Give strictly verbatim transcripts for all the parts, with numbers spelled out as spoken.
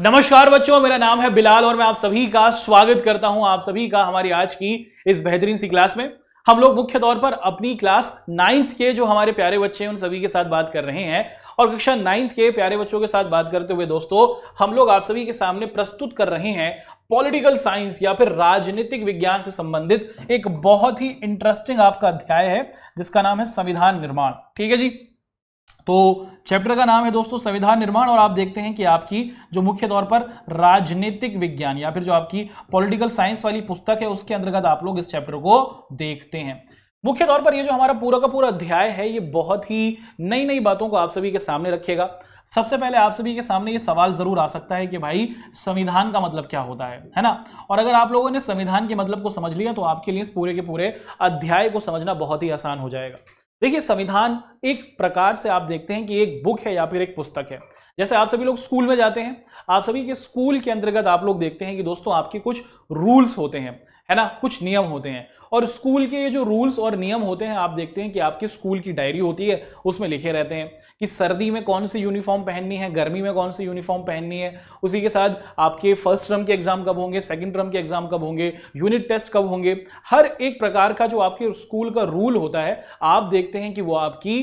नमस्कार बच्चों, मेरा नाम है बिलाल और मैं आप सभी का स्वागत करता हूं, आप सभी का हमारी आज की इस बेहतरीन सी क्लास में। हम लोग मुख्य तौर पर अपनी क्लास नाइन्थ के जो हमारे प्यारे बच्चे हैं उन सभी के साथ बात कर रहे हैं और कक्षा नाइन्थ के प्यारे बच्चों के साथ बात करते हुए दोस्तों हम लोग आप सभी के सामने प्रस्तुत कर रहे हैं पॉलिटिकल साइंस या फिर राजनीतिक विज्ञान से संबंधित एक बहुत ही इंटरेस्टिंग आपका अध्याय है जिसका नाम है संविधान निर्माण। ठीक है जी, तो चैप्टर का नाम है दोस्तों संविधान निर्माण और आप देखते हैं कि आपकी जो मुख्य तौर पर राजनीतिक विज्ञान या फिर जो आपकी पॉलिटिकल साइंस वाली पुस्तक है उसके अंतर्गत आप लोग इस चैप्टर को देखते हैं। मुख्य तौर पर ये जो हमारा पूरा का पूरा अध्याय है ये बहुत ही नई नई बातों को आप सभी के सामने रखेगा। सबसे पहले आप सभी के सामने ये सवाल जरूर आ सकता है कि भाई संविधान का मतलब क्या होता है, है ना। और अगर आप लोगों ने संविधान के मतलब को समझ लिया तो आपके लिए इस पूरे के पूरे अध्याय को समझना बहुत ही आसान हो जाएगा। देखिए, संविधान एक प्रकार से आप देखते हैं कि एक बुक है या फिर एक पुस्तक है। जैसे आप सभी लोग स्कूल में जाते हैं, आप सभी के स्कूल के अंतर्गत आप लोग देखते हैं कि दोस्तों आपके कुछ रूल्स होते हैं, है ना, कुछ नियम होते हैं। और स्कूल के ये जो रूल्स और नियम होते हैं आप देखते हैं कि आपके स्कूल की डायरी होती है, उसमें लिखे रहते हैं कि सर्दी में कौन सी यूनिफॉर्म पहननी है, गर्मी में कौन सी यूनिफॉर्म पहननी है। उसी के साथ आपके फर्स्ट टर्म के एग्जाम कब होंगे, सेकंड टर्म के एग्जाम कब होंगे, यूनिट टेस्ट कब होंगे। हर एक प्रकार का जो आपके स्कूल का रूल होता है आप देखते हैं कि वो आपकी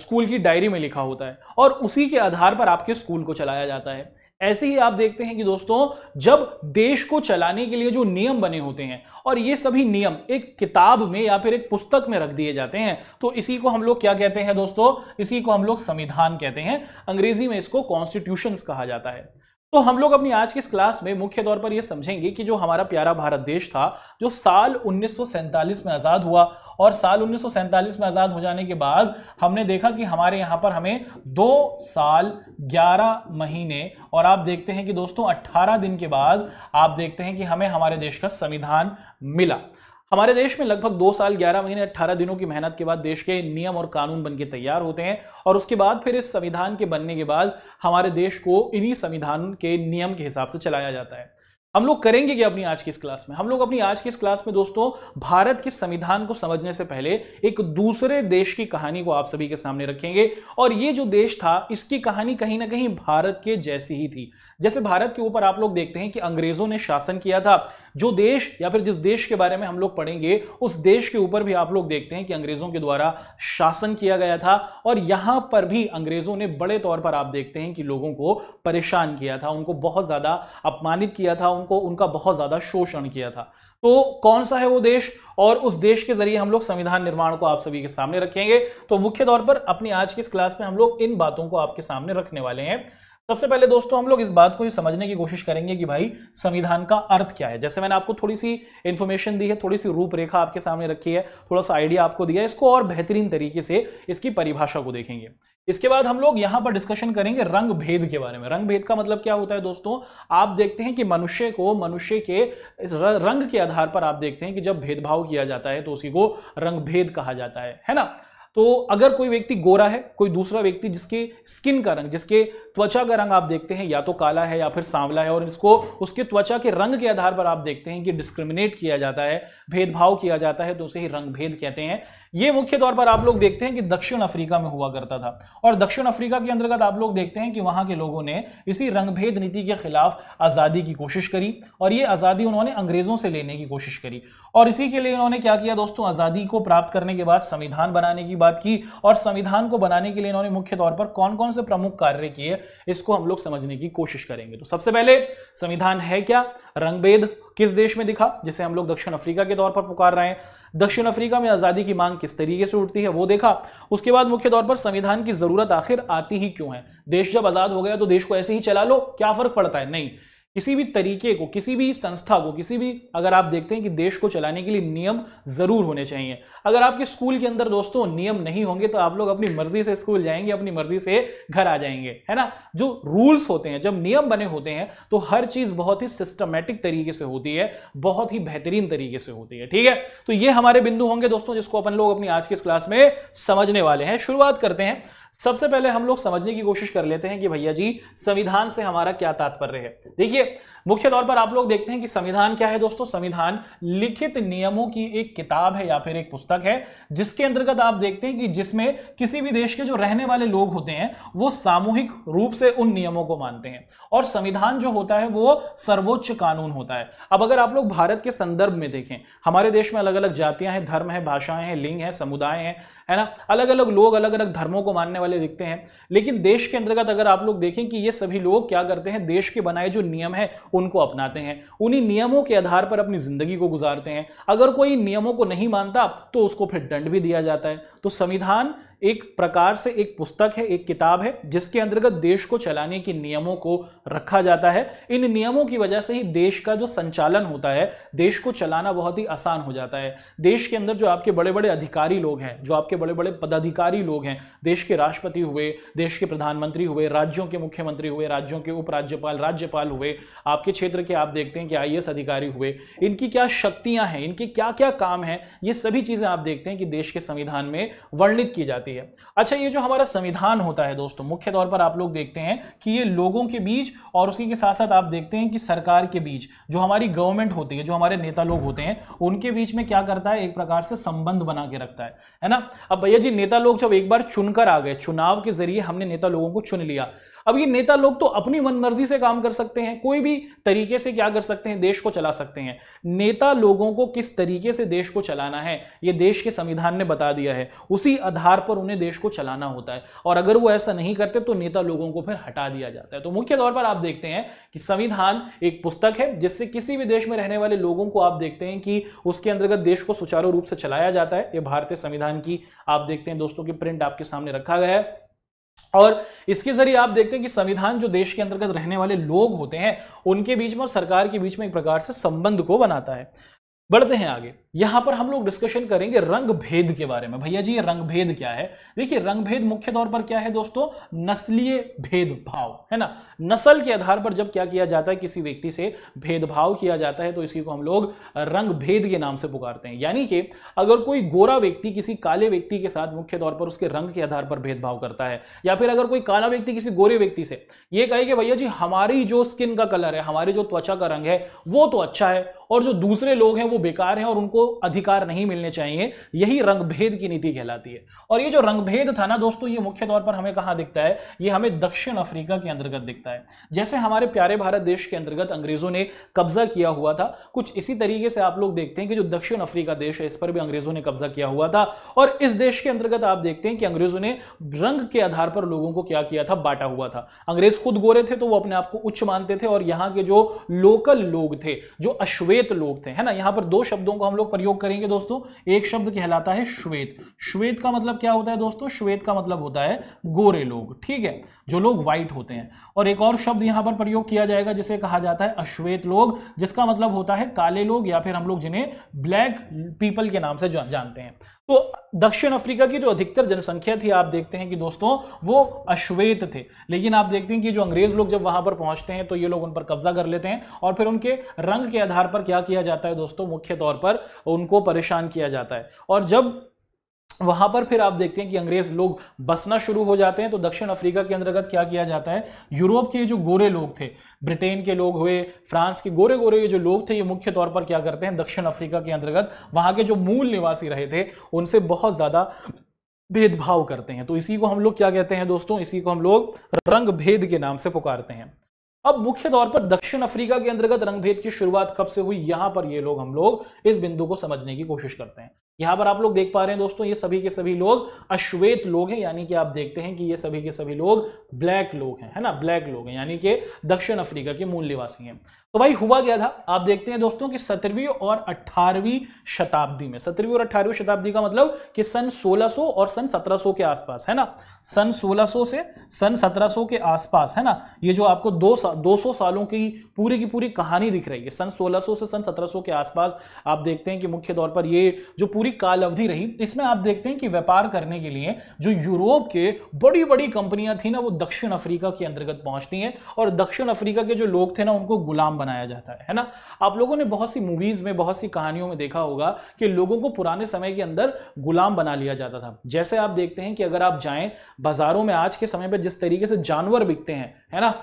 स्कूल की डायरी में लिखा होता है और उसी के आधार पर आपके स्कूल को चलाया जाता है। ऐसे ही आप देखते हैं कि दोस्तों जब देश को चलाने के लिए जो नियम बने होते हैं और ये सभी नियम एक किताब में या फिर एक पुस्तक में रख दिए जाते हैं तो इसी को हम लोग क्या कहते हैं दोस्तों, इसी को हम लोग संविधान कहते हैं। अंग्रेजी में इसको कॉन्स्टिट्यूशंस कहा जाता है। तो हम लोग अपनी आज की इस क्लास में मुख्य तौर पर यह समझेंगे कि जो हमारा प्यारा भारत देश था जो साल उन्नीस सौ सैंतालीस में आज़ाद हुआ और साल उन्नीस सौ सैंतालीस में आज़ाद हो जाने के बाद हमने देखा कि हमारे यहाँ पर हमें दो साल ग्यारह महीने और आप देखते हैं कि दोस्तों अट्ठारह दिन के बाद आप देखते हैं कि हमें हमारे देश का संविधान मिला। हमारे देश में लगभग दो साल ग्यारह महीने अट्ठारह दिनों की मेहनत के बाद देश के नियम और कानून बनके तैयार होते हैं और उसके बाद फिर इस संविधान के बनने के बाद हमारे देश को इन्हीं संविधान के नियम के हिसाब से चलाया जाता है। हम लोग करेंगे क्या अपनी आज की इस क्लास में, हम लोग अपनी आज की इस क्लास में दोस्तों भारत के संविधान को समझने से पहले एक दूसरे देश की कहानी को आप सभी के सामने रखेंगे और ये जो देश था इसकी कहानी कहीं ना कहीं भारत के जैसी ही थी। जैसे भारत के ऊपर आप लोग देखते हैं कि अंग्रेजों ने शासन किया था। जो देश या फिर जिस देश के बारे में हम लोग पढ़ेंगे उस देश के ऊपर भी आप लोग देखते हैं कि अंग्रेजों के द्वारा शासन किया गया था और यहाँ पर भी अंग्रेजों ने बड़े तौर पर आप देखते हैं कि लोगों को परेशान किया था, उनको बहुत ज़्यादा अपमानित किया था, उनको उनका बहुत ज़्यादा शोषण किया था। तो कौन सा है वो देश और उस देश के जरिए हम लोग संविधान निर्माण को आप सभी के सामने रखेंगे। तो मुख्य तौर पर अपनी आज की इस क्लास में हम लोग इन बातों को आपके सामने रखने वाले हैं। सबसे पहले दोस्तों हम लोग इस बात को ही समझने की कोशिश करेंगे कि भाई संविधान का अर्थ क्या है। जैसे मैंने आपको थोड़ी सी इन्फॉर्मेशन दी है, थोड़ी सी रूपरेखा आपके सामने रखी है, थोड़ा सा आइडिया आपको दिया है, इसको और बेहतरीन तरीके से इसकी परिभाषा को देखेंगे। इसके बाद हम लोग यहाँ पर डिस्कशन करेंगे रंग भेद के बारे में। रंग भेद का मतलब क्या होता है दोस्तों, आप देखते हैं कि मनुष्य को मनुष्य के रंग के आधार पर आप देखते हैं कि जब भेदभाव किया जाता है तो उसी को रंग भेद कहा जाता है, है ना। तो अगर कोई व्यक्ति गोरा है, कोई दूसरा व्यक्ति जिसके स्किन का रंग, जिसके त्वचा का रंग आप देखते हैं या तो काला है या फिर सांवला है और इसको उसके त्वचा के रंग के आधार पर आप देखते हैं कि डिस्क्रिमिनेट किया जाता है, भेदभाव किया जाता है, तो उसे ही रंग भेद कहते हैं। ये मुख्य तौर पर आप लोग देखते हैं कि दक्षिण अफ्रीका में हुआ करता था और दक्षिण अफ्रीका के अंतर्गत आप लोग देखते हैं कि वहाँ के लोगों ने इसी रंगभेद नीति के खिलाफ आज़ादी की कोशिश करी और ये आज़ादी उन्होंने अंग्रेज़ों से लेने की कोशिश करी और इसी के लिए उन्होंने क्या किया दोस्तों, आज़ादी को प्राप्त करने के बाद संविधान बनाने की बात की और संविधान को बनाने के लिए इन्होंने मुख्य तौर पर कौन कौन से प्रमुख कार्य किए इसको हम लोग समझने की कोशिश करेंगे। तो सबसे पहले संविधान है क्या, रंगभेद किस देश में दिखा जिसे हम लोग दक्षिण अफ्रीका के तौर पर पुकार रहे हैं, दक्षिण अफ्रीका में आज़ादी की मांग किस तरीके से उठती है वो देखा। उसके बाद मुख्य तौर पर संविधान की जरूरत आखिर आती ही क्यों है, देश जब आज़ाद हो गया तो देश को ऐसे ही चला लो क्या फर्क पड़ता है, नहीं। किसी भी तरीके को, किसी भी संस्था को, किसी भी अगर आप देखते हैं कि देश को चलाने के लिए नियम ज़रूर होने चाहिए। अगर आपके स्कूल के अंदर दोस्तों नियम नहीं होंगे तो आप लोग अपनी मर्जी से स्कूल जाएंगे, अपनी मर्जी से घर आ जाएंगे, है ना। जो रूल्स होते हैं, जब नियम बने होते हैं तो हर चीज़ बहुत ही सिस्टमेटिक तरीके से होती है, बहुत ही बेहतरीन तरीके से होती है। ठीक है, तो ये हमारे बिंदु होंगे दोस्तों जिसको अपन लोग अपनी आज की इस क्लास में समझने वाले हैं। शुरुआत करते हैं सबसे पहले हम लोग समझने की कोशिश कर लेते हैं कि भैया जी संविधान से हमारा क्या तात्पर्य है। देखिए मुख्य तौर पर आप लोग देखते हैं कि संविधान क्या है दोस्तों, संविधान लिखित नियमों की एक किताब है या फिर एक पुस्तक है जिसके अंतर्गत आप देखते हैं कि जिसमें किसी भी देश के जो रहने वाले लोग होते हैं वो सामूहिक रूप से उन नियमों को मानते हैं और संविधान जो होता है वो सर्वोच्च कानून होता है। अब अगर आप लोग भारत के संदर्भ में देखें, हमारे देश में अलग अलग जातियां हैं, धर्म है, भाषाएं हैं, लिंग है, समुदाय हैं, है ना, अलग अलग लोग अलग अलग धर्मों को मानने वाले दिखते हैं, लेकिन देश के अंतर्गत अगर आप लोग देखें कि ये सभी लोग क्या करते हैं, देश के बनाए जो नियम है उनको अपनाते हैं, उन्हीं नियमों के आधार पर अपनी जिंदगी को गुजारते हैं। अगर कोई नियमों को नहीं मानता तो उसको फिर दंड भी दिया जाता है। तो संविधान एक प्रकार से एक पुस्तक है, एक किताब है जिसके अंतर्गत देश को चलाने के नियमों को रखा जाता है। इन नियमों की वजह से ही देश का जो संचालन होता है, देश को चलाना बहुत ही आसान हो जाता है। देश के अंदर जो आपके बड़े बड़े अधिकारी लोग हैं, जो आपके बड़े बड़े पदाधिकारी लोग हैं, देश के राष्ट्रपति हुए, देश के प्रधानमंत्री हुए, राज्यों के मुख्यमंत्री हुए, राज्यों के उपराज्यपाल, राज्यपाल हुए, आपके क्षेत्र के आप देखते हैं कि आई ए एस अधिकारी हुए, इनकी क्या शक्तियां हैं, इनकी क्या क्या काम है, ये सभी चीजें आप देखते हैं कि देश के संविधान में वर्णित की जाती है। अच्छा, ये जो हमारा संविधान होता है दोस्तों, मुख्य तौर पर आप लोग देखते हैं कि ये लोगों के बीच और उसी के साथ साथ आप देखते हैं कि सरकार के बीच, जो हमारी गवर्नमेंट होती है, जो हमारे नेता लोग होते हैं, उनके बीच में क्या करता है, एक प्रकार से संबंध बना के रखता है, है ना। अब भैया जी नेता लोग जब एक बार चुनकर आ गए, चुनाव के जरिए हमने नेता लोगों को चुन लिया, अब ये नेता लोग तो अपनी मनमर्जी से काम कर सकते हैं, कोई भी तरीके से क्या कर सकते हैं, देश को चला सकते हैं। नेता लोगों को किस तरीके से देश को चलाना है ये देश के संविधान ने बता दिया है, उसी आधार पर उन्हें देश को चलाना होता है और अगर वो ऐसा नहीं करते तो नेता लोगों को फिर हटा दिया जाता है। तो मुख्य तौर पर आप देखते हैं कि संविधान एक पुस्तक है जिससे किसी भी देश में रहने वाले लोगों को आप देखते हैं कि उसके अंतर्गत देश को सुचारू रूप से चलाया जाता है। ये भारतीय संविधान की आप देखते हैं दोस्तों की प्रिंट आपके सामने रखा गया है और इसके जरिए आप देखते हैं कि संविधान जो देश के अंतर्गत रहने वाले लोग होते हैं उनके बीच में और सरकार के बीच में एक प्रकार से संबंध को बनाता है। बढ़ते हैं आगे, यहां पर हम लोग डिस्कशन करेंगे रंग भेद के बारे में। भैया जी ये रंग भेद क्या है? देखिए रंग भेद मुख्य तौर पर क्या है दोस्तों, नस्लीय भेदभाव, है ना। नस्ल के आधार पर जब क्या किया जाता है, किसी व्यक्ति से भेदभाव किया जाता है तो इसी को हम लोग रंग भेद के नाम से पुकारते हैं। यानी कि अगर कोई गोरा व्यक्ति किसी काले व्यक्ति के साथ मुख्य तौर पर उसके रंग के आधार पर भेदभाव करता है, या फिर अगर कोई काला व्यक्ति किसी गोरे व्यक्ति से ये कहे कि भैया जी हमारी जो स्किन का कलर है, हमारी जो त्वचा का रंग है वो तो अच्छा है और जो दूसरे लोग हैं वो बेकार हैं और उनको अधिकार नहीं मिलने चाहिए, यही रंगभेद की नीति कहलाती है। और ये जो रंगभेद था ना दोस्तों, ये मुख्य तौर पर हमें कहाँ दिखता है, ये हमें दक्षिण अफ्रीका के अंतर्गत दिखता है। जैसे हमारे प्यारे भारत देश के अंतर्गत अंग्रेजों ने कब्जा किया हुआ था, कुछ इसी तरीके से आप लोग देखते हैं कि जो दक्षिण अफ्रीका देश है इस पर भी अंग्रेजों ने कब्जा किया हुआ था और इस देश के अंतर्गत आप देखते हैं कि अंग्रेजों ने रंग के आधार पर लोगों को क्या किया था, बांटा हुआ था। अंग्रेज खुद गोरे थे तो वो अपने आप को उच्च मानते थे और यहाँ के जो लोकल लोग थे, जो अश्वेत लोग थे, है ना। यहां पर दो शब्दों को हम लोग प्रयोग करेंगे दोस्तों, एक शब्द कहलाता है श्वेत। श्वेत का मतलब क्या होता है दोस्तों, श्वेत का मतलब होता है गोरे लोग, ठीक है, जो लोग व्हाइट होते हैं। और एक और शब्द यहां पर प्रयोग किया जाएगा जिसे कहा जाता है अश्वेत लोग, जिसका मतलब होता है काले लोग या फिर हम लोग जिन्हें ब्लैक पीपल के नाम से जानते हैं। तो दक्षिण अफ्रीका की जो अधिकतर जनसंख्या थी आप देखते हैं कि दोस्तों वो अश्वेत थे, लेकिन आप देखते हैं कि जो अंग्रेज लोग जब वहां पर पहुंचते हैं तो ये लोग उन पर कब्जा कर लेते हैं और फिर उनके रंग के आधार पर क्या किया जाता है दोस्तों, मुख्य तौर पर उनको परेशान किया जाता है। और जब वहां पर फिर आप देखते हैं कि अंग्रेज लोग बसना शुरू हो जाते हैं तो दक्षिण अफ्रीका के अंतर्गत क्या किया जाता है, यूरोप के जो गोरे लोग थे, ब्रिटेन के लोग हुए, फ्रांस के गोरे गोरे जो लोग थे, ये मुख्य तौर पर क्या करते हैं, दक्षिण अफ्रीका के अंतर्गत वहां के जो मूल निवासी रहे थे उनसे बहुत ज्यादा भेदभाव करते हैं। तो इसी को हम लोग क्या कहते हैं दोस्तों, इसी को हम लोग रंग भेद के नाम से पुकारते हैं। अब मुख्य तौर पर दक्षिण अफ्रीका के अंतर्गत रंगभेद की शुरुआत कब से हुई, यहां पर ये लोग हम लोग इस बिंदु को समझने की कोशिश करते हैं। यहां पर आप लोग देख पा रहे हैं दोस्तों, ये सभी के सभी लोग अश्वेत लोग हैं, यानी कि आप देखते हैं कि ये सभी के सभी लोग ब्लैक लोग हैं, है ना, ब्लैक लोग हैं, यानी कि दक्षिण अफ्रीका के मूल निवासी हैं। तो भाई हुआ क्या था, आप देखते हैं दोस्तों कि सत्रहवीं और अठारहवीं शताब्दी में, सत्रहवीं और अठारहवीं शताब्दी का मतलब कि सन सोलह सौ और सन सत्रह सौ के आसपास, है ना, सन सोलह सौ से सन सत्रह सौ के आसपास, है ना, ये जो आपको दो सा, दो सौ सालों की पूरी की पूरी कहानी दिख रही है, सन सोलह सौ से सन सत्रह सौ के आसपास आप देखते हैं कि मुख्य तौर पर ये जो पूरी पूरी काल अवधि रही। इसमें आप देखते हैं कि व्यापार करने के लिए जो यूरोप के बड़ी बड़ी कंपनियां थी ना, वो दक्षिण अफ्रीका के अंतर्गत पहुंचती हैं और दक्षिण अफ्रीका के जो लोग थे ना, उनको गुलाम बनाया जाता है, है ना। आप लोगों ने बहुत सी मूवीज में, बहुत सी कहानियों में देखा होगा कि लोगों को पुराने समय के अंदर गुलाम बना लिया जाता था। जैसे आप देखते हैं कि अगर आप जाएं बाजारों में, आज के समय पर जिस तरीके से जानवर बिकते हैं, है ना,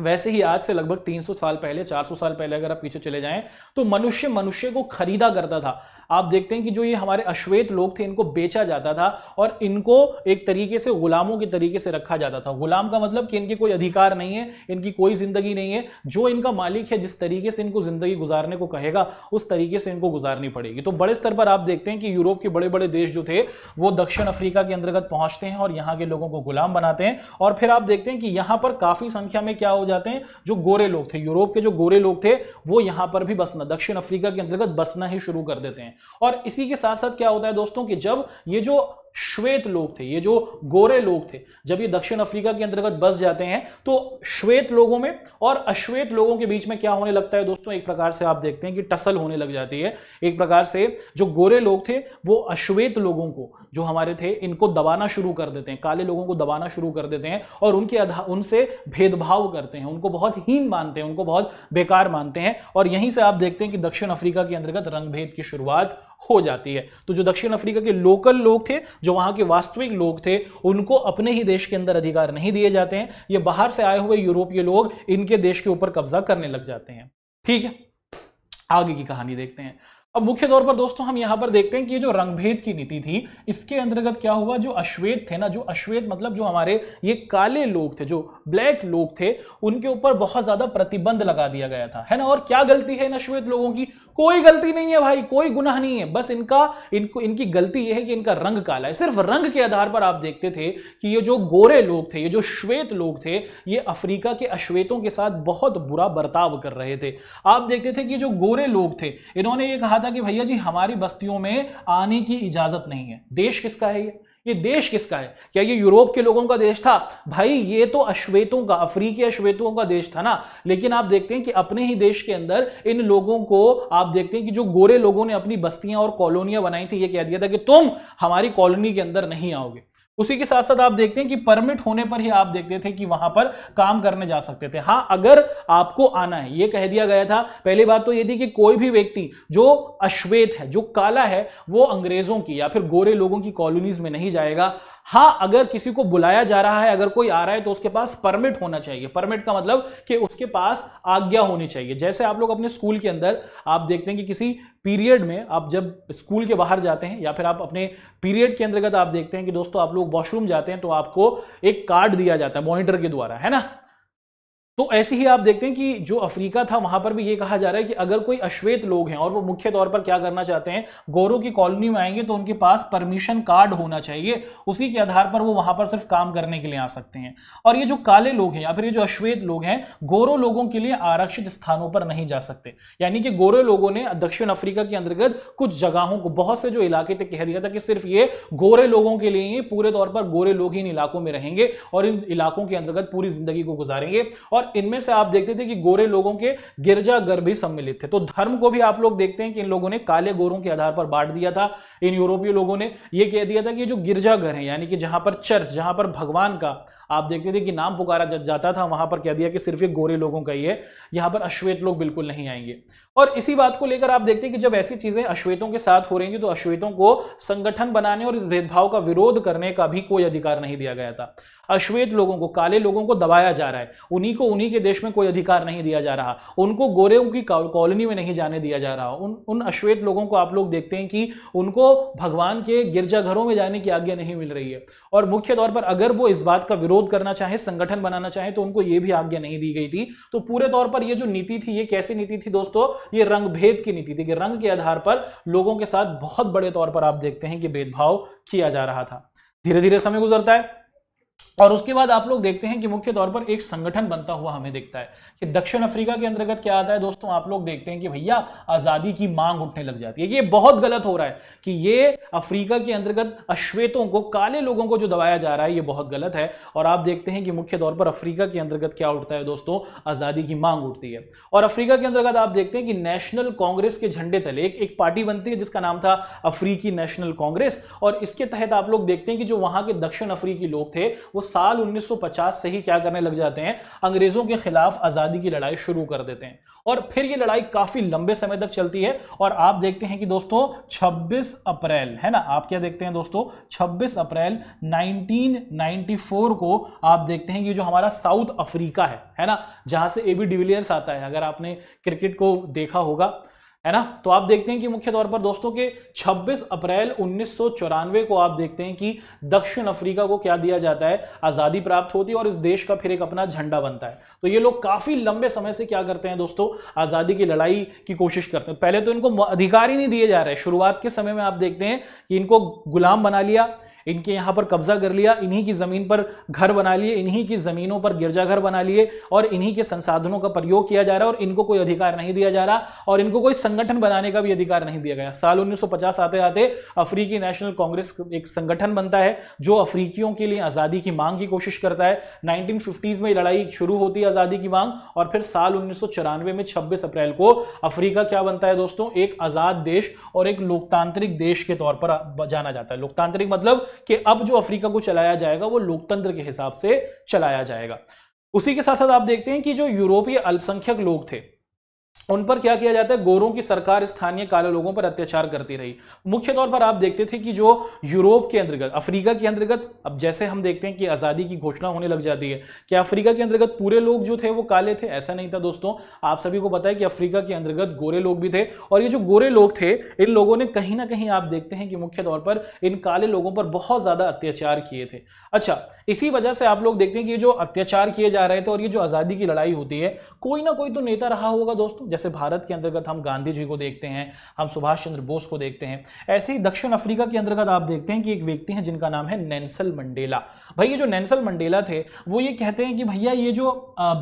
वैसे ही आज से लगभग तीन सौ साल पहले, चार सौ साल पहले अगर आप पीछे चले जाएं तो मनुष्य मनुष्य को खरीदा करता था। आप देखते हैं कि जो ये हमारे अश्वेत लोग थे, इनको बेचा जाता था और इनको एक तरीके से गुलामों के तरीके से रखा जाता था। गुलाम का मतलब कि इनके कोई अधिकार नहीं है, इनकी कोई जिंदगी नहीं है, जो इनका मालिक है जिस तरीके से इनको जिंदगी गुजारने को कहेगा उस तरीके से इनको गुजारनी पड़ेगी। तो बड़े स्तर पर आप देखते हैं कि यूरोप के बड़े बड़े देश जो थे वो दक्षिण अफ्रीका के अंतर्गत पहुंचते हैं और यहाँ के लोगों को गुलाम बनाते हैं। और फिर आप देखते हैं कि यहाँ पर काफी संख्या में क्या हो जाते हैं, जो गोरे लोग थे, यूरोप के जो गोरे लोग थे, वो यहाँ पर भी बसना, दक्षिण अफ्रीका के अंतर्गत बसना ही शुरू कर देते हैं। और इसी के साथ साथ क्या होता है दोस्तों कि जब ये जो श्वेत लोग थे, ये जो गोरे लोग थे, जब ये दक्षिण अफ्रीका के अंतर्गत बस जाते हैं तो श्वेत लोगों में और अश्वेत लोगों के बीच में क्या होने लगता है दोस्तों, एक प्रकार से आप देखते हैं कि टसल होने लग जाती है। एक प्रकार से जो गोरे लोग थे वो अश्वेत लोगों को, जो हमारे थे, इनको दबाना शुरू कर देते हैं, काले लोगों को दबाना शुरू कर देते हैं और उनके आधार उनसे भेदभाव करते हैं, उनको बहुत हीन मानते हैं, उनको बहुत बेकार मानते हैं। और यहीं से आप देखते हैं कि दक्षिण अफ्रीका के अंतर्गत रंगभेद की शुरुआत हो जाती है। तो जो दक्षिण अफ्रीका के लोकल लोग थे, जो वहां के वास्तविक लोग थे, उनको अपने ही देश के अंदर अधिकार नहीं दिए जाते हैं। ये बाहर से आए हुए यूरोपीय लोग इनके देश के ऊपर कब्जा करने लग जाते हैं। ठीक है, आगे की कहानी देखते हैं। अब मुख्य तौर पर दोस्तों हम यहां पर देखते हैं कि ये जो रंगभेद की नीति थी, इसके अंतर्गत क्या हुआ, जो अश्वेत थे ना, जो अश्वेत मतलब जो हमारे ये काले लोग थे, जो ब्लैक लोग थे, उनके ऊपर बहुत ज्यादा प्रतिबंध लगा दिया गया था, है ना। और क्या गलती है इन अश्वेत लोगों की? कोई गलती नहीं है भाई, कोई गुनाह नहीं है, बस इनका इनको इनकी गलती यह है कि इनका रंग काला है। सिर्फ रंग के आधार पर आप देखते थे कि ये जो गोरे लोग थे, ये जो श्वेत लोग थे, ये अफ्रीका के अश्वेतों के साथ बहुत बुरा बर्ताव कर रहे थे। आप देखते थे कि जो गोरे लोग थे, इन्होंने ये कहा था कि भैया जी हमारी बस्तियों में आने की इजाजत नहीं है। देश किसका है ये? ये देश किसका है? क्या ये यूरोप के लोगों का देश था? भाई ये तो अश्वेतों का, अफ्रीकी अश्वेतों का देश था ना। लेकिन आप देखते हैं कि अपने ही देश के अंदर इन लोगों को आप देखते हैं कि जो गोरे लोगों ने अपनी बस्तियां और कॉलोनियां बनाई थी, ये कह दिया था कि तुम हमारी कॉलोनी के अंदर नहीं आओगे। उसी के साथ साथ आप देखते हैं कि परमिट होने पर ही आप देखते थे कि वहां पर काम करने जा सकते थे। हाँ, अगर आपको आना है, ये कह दिया गया था। पहली बात तो ये थी कि कोई भी व्यक्ति जो अश्वेत है, जो काला है, वो अंग्रेजों की या फिर गोरे लोगों की कॉलोनीज में नहीं जाएगा। हाँ, अगर किसी को बुलाया जा रहा है, अगर कोई आ रहा है, तो उसके पास परमिट होना चाहिए। परमिट का मतलब कि उसके पास आज्ञा होनी चाहिए। जैसे आप लोग अपने स्कूल के अंदर आप देखते हैं कि किसी पीरियड में आप जब स्कूल के बाहर जाते हैं या फिर आप अपने पीरियड के अंतर्गत आप देखते हैं कि दोस्तों आप लोग वॉशरूम जाते हैं, तो आपको एक कार्ड दिया जाता है मॉनिटर के द्वारा, है ना। तो ऐसे ही आप देखते हैं कि जो अफ्रीका था वहां पर भी ये कहा जा रहा है कि अगर कोई अश्वेत लोग हैं और वो मुख्य तौर पर क्या करना चाहते हैं, गोरों की कॉलोनी में आएंगे, तो उनके पास परमिशन कार्ड होना चाहिए। उसी के आधार पर वो वहां पर सिर्फ काम करने के लिए आ सकते हैं। और ये जो काले लोग हैं या फिर ये जो अश्वेत लोग हैं, गोरों लोगों के लिए आरक्षित स्थानों पर नहीं जा सकते। यानी कि गोरे लोगों ने दक्षिण अफ्रीका के अंतर्गत कुछ जगहों को, बहुत से जो इलाके थे, कह दिया था कि सिर्फ ये गोरे लोगों के लिए, पूरे तौर पर गोरे लोग ही इन इलाकों में रहेंगे और इन इलाकों के अंतर्गत पूरी जिंदगी को गुजारेंगे। और इनमें से आप देखते थे कि गोरे लोगों के गिरजाघर भी सम्मिलित थे। तो धर्म को भी आप लोग देखते हैं कि इन लोगों ने काले गोरों के आधार पर बांट दिया था। इन यूरोपीय लोगों ने यह कह दिया था कि जो गिरजाघर है, यानी कि जहां पर चर्च, जहां पर भगवान का आप देखते थे कि नाम पुकारा जाता था, वहां पर कह दिया कि सिर्फ ये गोरे लोगों का ही है, यहां पर अश्वेत लोग बिल्कुल नहीं आएंगे। और इसी बात को लेकर आप देखते हैं कि जब ऐसी चीजें अश्वेतों के साथ हो रही थी, तो अश्वेतों को संगठन बनाने और इस भेदभाव का विरोध करने का भी कोई अधिकार नहीं दिया गया था। अश्वेत लोगों को, काले लोगों को दबाया जा रहा है, उन्हीं को उन्हीं के देश में कोई अधिकार नहीं दिया जा रहा, उनको गोरेओं की कॉलोनी में नहीं जाने दिया जा रहा। उन उन अश्वेत लोगों को आप लोग देखते हैं कि उनको भगवान के गिरजाघरों में जाने की आज्ञा नहीं मिल रही है। और मुख्य तौर पर अगर वो इस बात का विरोध करना चाहे, संगठन बनाना चाहे, तो उनको यह भी आज्ञा नहीं दी गई थी। तो पूरे तौर पर यह जो नीति थी, ये कैसी नीति थी दोस्तों? ये रंगभेद की नीति थी कि रंग के आधार पर लोगों के साथ बहुत बड़े तौर पर आप देखते हैं कि भेदभाव किया जा रहा था। धीरे धीरे समय गुजरता है, और उसके बाद आप लोग देखते हैं कि मुख्य तौर पर एक संगठन बनता हुआ हमें दिखता है कि दक्षिण अफ्रीका के अंतर्गत क्या आता है दोस्तों, आप लोग देखते हैं कि भैया आजादी की मांग उठने लग जाती है। ये बहुत गलत हो रहा है कि ये अफ्रीका के अंतर्गत अश्वेतों को, काले लोगों को जो दबाया जा रहा है, ये बहुत गलत है। और आप देखते हैं कि मुख्य तौर पर अफ्रीका के अंतर्गत क्या उठता है दोस्तों, आजादी की मांग उठती है। और अफ्रीका के अंतर्गत आप देखते हैं कि नेशनल कांग्रेस के झंडे तले एक एक पार्टी बनती है जिसका नाम था अफ्रीकी नेशनल कांग्रेस। और इसके तहत आप लोग देखते हैं कि जो वहां के दक्षिण अफ्रीकी लोग थे वो साल उन्नीस सौ पचास से ही क्या करने लग जाते हैं, अंग्रेजों के खिलाफ आजादी की लड़ाई शुरू कर देते हैं। और फिर ये लड़ाई काफी लंबे समय तक चलती है। और आप देखते हैं कि दोस्तों छब्बीस अप्रैल, है ना, आप क्या देखते हैं दोस्तों, छब्बीस अप्रैल उन्नीस सौ चौरानवे को आप देखते हैं कि जो हमारा साउथ अफ्रीका है, है ना, जहां से एबी डिविलियर्स आता है, अगर आपने क्रिकेट को देखा होगा, है ना, तो आप देखते हैं कि मुख्य तौर पर दोस्तों के छब्बीस अप्रैल उन्नीस सौ चौरानवे को आप देखते हैं कि दक्षिण अफ्रीका को क्या दिया जाता है, आजादी प्राप्त होती है और इस देश का फिर एक अपना झंडा बनता है। तो ये लोग काफी लंबे समय से क्या करते हैं दोस्तों, आजादी की लड़ाई की कोशिश करते हैं। पहले तो इनको अधिकार ही नहीं दिए जा रहे, शुरुआत के समय में आप देखते हैं कि इनको गुलाम बना लिया, इनके यहां पर कब्जा कर लिया, इन्हीं की जमीन पर घर बना लिए, इन्हीं की जमीनों पर गिरजाघर बना लिए और इन्हीं के संसाधनों का प्रयोग किया जा रहा है और इनको कोई अधिकार नहीं दिया जा रहा और इनको कोई संगठन बनाने का भी अधिकार नहीं दिया गया। साल उन्नीस सौ पचास आते आते अफ्रीकी नेशनल कांग्रेस एक संगठन बनता है जो अफ्रीकियों के लिए आजादी की मांग की कोशिश करता है। नाइनटीन फिफ्टीज में लड़ाई शुरू होती है आजादी की मांग और फिर साल उन्नीस सौ चौरानवे में छब्बीस अप्रैल को अफ्रीका क्या बनता है दोस्तों, एक आजाद देश और एक लोकतांत्रिक देश के तौर पर जाना जाता है। लोकतांत्रिक मतलब कि अब जो अफ्रीका को चलाया जाएगा वो लोकतंत्र के हिसाब से चलाया जाएगा। उसी के साथ साथ आप देखते हैं कि जो यूरोपीय अल्पसंख्यक लोग थे उन पर क्या किया जाता है, गोरों की सरकार स्थानीय काले लोगों पर अत्याचार करती रही। मुख्य तौर पर आप देखते थे कि जो यूरोप के अंतर्गत, अफ्रीका के अंतर्गत, अब जैसे हम देखते हैं कि आजादी की घोषणा होने लग जाती है, क्या अफ्रीका के अंतर्गत पूरे लोग जो थे वो काले थे? ऐसा नहीं था दोस्तों। आप सभी को पता है कि अफ्रीका के अंतर्गत गोरे लोग भी थे और ये जो गोरे लोग थे इन लोगों ने कहीं ना कहीं आप देखते हैं कि मुख्य तौर पर इन काले लोगों पर बहुत ज्यादा अत्याचार किए थे। अच्छा, इसी वजह से आप लोग देखते हैं कि जो अत्याचार किए जा रहे थे और ये जो आजादी की लड़ाई होती है, कोई ना कोई तो नेता रहा होगा दोस्तों। जैसे भारत के अंतर्गत हम गांधी जी को देखते हैं, हम सुभाष चंद्र बोस को देखते हैं, ऐसे ही दक्षिण अफ्रीका के अंतर्गत आप देखते हैं कि एक व्यक्ति हैं जिनका नाम है नेल्सन मंडेला। भाई ये जो नेल्सन मंडेला थे वो ये कहते हैं कि भैया ये जो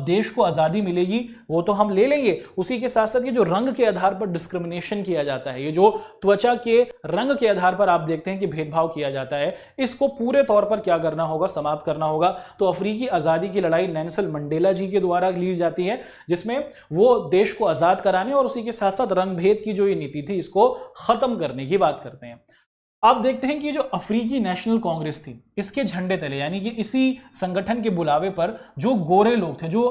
देश को आजादी मिलेगी वो तो हम ले लेंगे, उसी के साथ साथ ये जो रंग के आधार पर डिस्क्रिमिनेशन किया जाता है, ये जो त्वचा के रंग के आधार पर आप देखते हैं कि भेदभाव किया जाता है, इसको पूरे तौर पर क्या करना होगा, समाप्त करना होगा। तो अफ्रीकी आजादी की लड़ाई नेल्सन मंडेला जी के द्वारा ली जाती है जिसमें वो देश को आजाद कराने और उसी के साथ साथ रंगभेद की जो ये नीति थी इसको खत्म करने की बात करते हैं। आप देखते हैं कि जो अफ्रीकी नेशनल कांग्रेस थी इसके झंडे तले, यानी कि इसी संगठन के बुलावे पर जो गोरे लोग थे, जो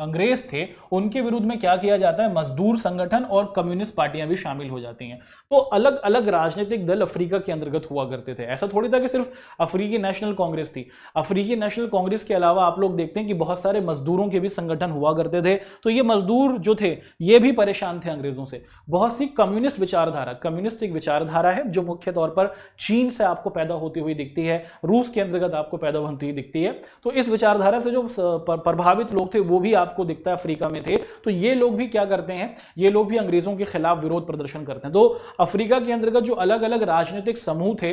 अंग्रेज थे, उनके विरुद्ध में क्या किया जाता है, मजदूर संगठन और कम्युनिस्ट पार्टियां भी शामिल हो जाती हैं। तो अलग अलग राजनीतिक दल अफ्रीका के अंतर्गत हुआ करते थे। ऐसा थोड़ी था कि सिर्फ अफ्रीकी नेशनल कांग्रेस थी। अफ्रीकी नेशनल कांग्रेस के अलावा आप लोग देखते हैं कि बहुत सारे मजदूरों के भी संगठन हुआ करते थे। तो ये मजदूर जो थे ये भी परेशान थे अंग्रेजों से। बहुत सी कम्युनिस्ट विचारधारा, कम्युनिस्ट एक विचारधारा है जो मुख्य तौर पर चीन से आपको पैदा होती हुई दिखती है, रूस के अंतर्गत आपको पैदा होती हुई दिखती है। तो इस विचारधारा से जो प्रभावित लोग थे वो भी आपको दिखता है अफ्रीका में थे। तो ये लोग भी क्या करते हैं, ये लोग भी अंग्रेजों के खिलाफ विरोध प्रदर्शन करते हैं। तो अफ्रीका के अंतर्गत जो अलग अलग राजनीतिक समूह थे